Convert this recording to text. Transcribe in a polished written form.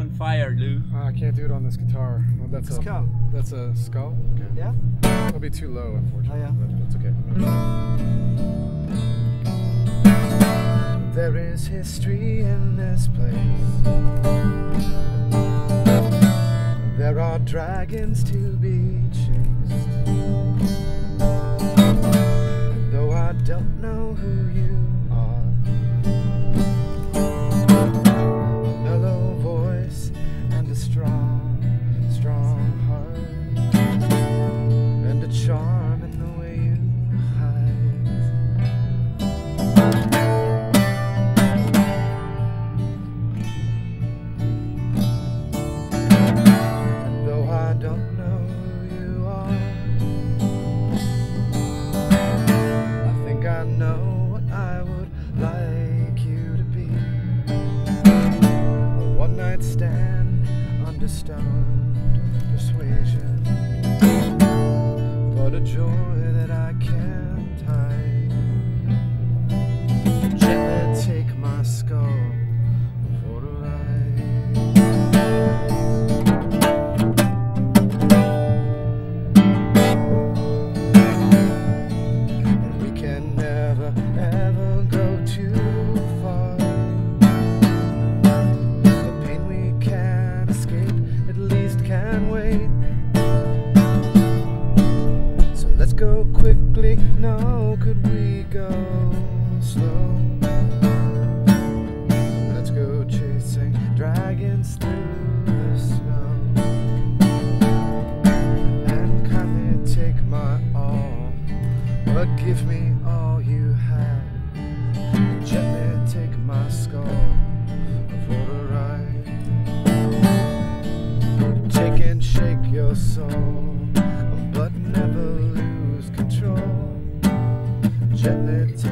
on fire, Lou. I can't do it on this guitar. Well, that's a skull. That's a skull? Okay. Yeah? It'll be too low, unfortunately. Oh, yeah. But that's okay. There is history in this place. There are dragons to be chased. And though I don't know who you stand under stone persuasion, but a joy that I can't hide. Gently take my skull for a ride. We can never ever go too far. Go quickly, no, could we go slow? Let's go chasing dragons through the snow. And kindly take my all, but give me all you have. Gently take my skull for a ride. Take and shake your soul, but never control. Gently.